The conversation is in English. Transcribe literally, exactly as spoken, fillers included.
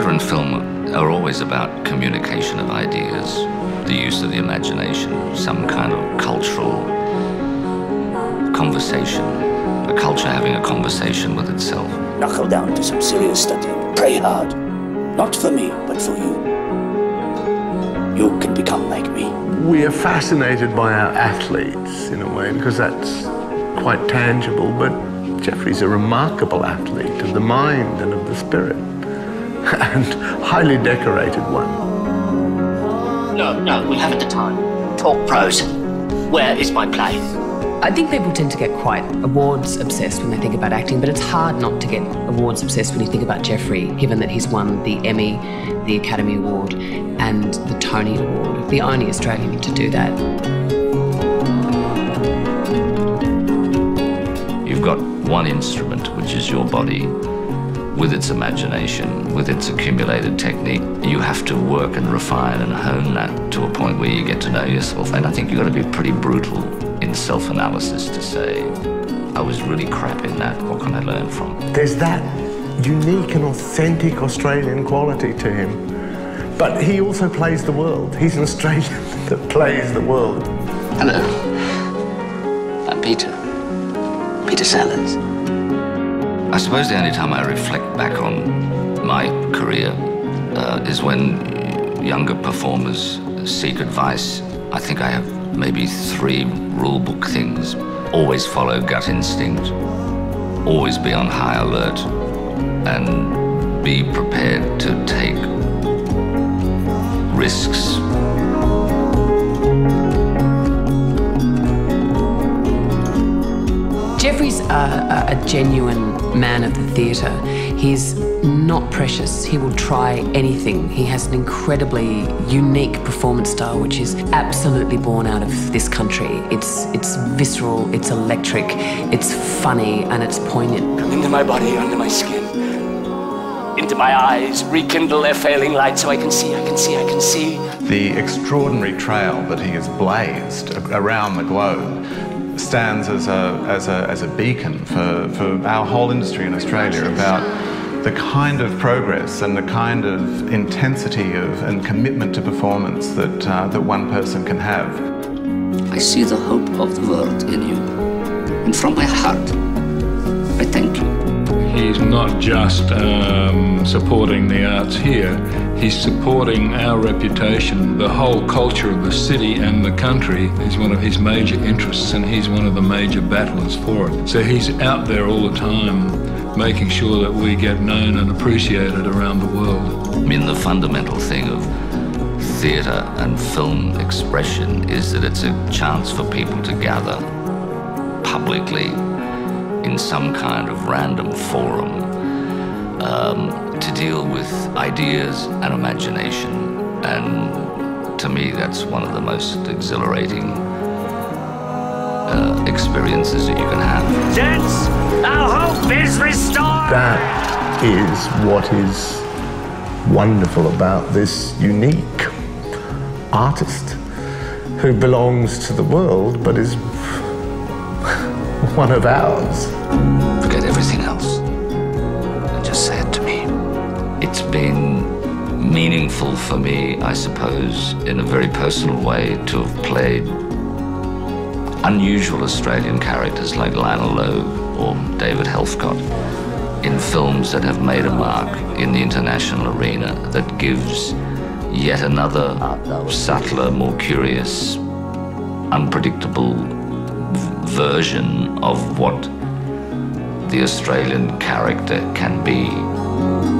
theatre and film are always about communication of ideas, the use of the imagination, some kind of cultural conversation, a culture having a conversation with itself. Knuckle down to some serious study. Pray hard. Not for me, but for you. You can become like me. We are fascinated by our athletes, in a way, because that's quite tangible, but Geoffrey's a remarkable athlete of the mind and of the spirit, and highly decorated one. No, no, we'll have it the time. Talk prose. Where is my play? I think people tend to get quite awards-obsessed when they think about acting, but it's hard not to get awards-obsessed when you think about Geoffrey, given that he's won the Emmy, the Academy Award, and the Tony Award, the only Australian to do that. You've got one instrument, which is your body, with its imagination, with its accumulated technique. You have to work and refine and hone that to a point where you get to know yourself, and I think you've got to be pretty brutal in self-analysis to say, I was really crap in that, what can I learn from? There's that unique and authentic Australian quality to him. But he also plays the world. He's an Australian that plays the world. Hello, I'm Peter. Peter Sellers. I suppose the only time I reflect back on my career uh, is when younger performers seek advice. I think I have maybe three rule book things. Always follow gut instinct, always be on high alert, and be prepared to take risks. Geoffrey's a, a genuine man of the theatre. He's not precious. He will try anything. He has an incredibly unique performance style, which is absolutely born out of this country. It's it's visceral, it's electric, it's funny, and it's poignant. Come into my body, under my skin, into my eyes, rekindle their failing light so I can see, I can see, I can see. The extraordinary trail that he has blazed around the globe stands as a, as a, as a beacon for, for our whole industry in Australia about the kind of progress and the kind of intensity of and commitment to performance that, uh, that one person can have. I see the hope of the world in you, and from my heart, I thank you. He's not just um, supporting the arts here, he's supporting our reputation. The whole culture of the city and the country is one of his major interests, and he's one of the major battlers for it. So he's out there all the time, making sure that we get known and appreciated around the world. I mean, the fundamental thing of theatre and film expression is that it's a chance for people to gather publicly in some kind of random forum um, to deal with ideas and imagination. And to me, that's one of the most exhilarating uh, experiences that you can have. Gents, our hope is restored! That is what is wonderful about this unique artist who belongs to the world, but is one of ours. Forget everything else and just say it to me. It's been meaningful for me, I suppose, in a very personal way, to have played unusual Australian characters like Lionel Logue or David Helfgott in films that have made a mark in the international arena, that gives yet another subtler, more curious, unpredictable version of what the Australian character can be.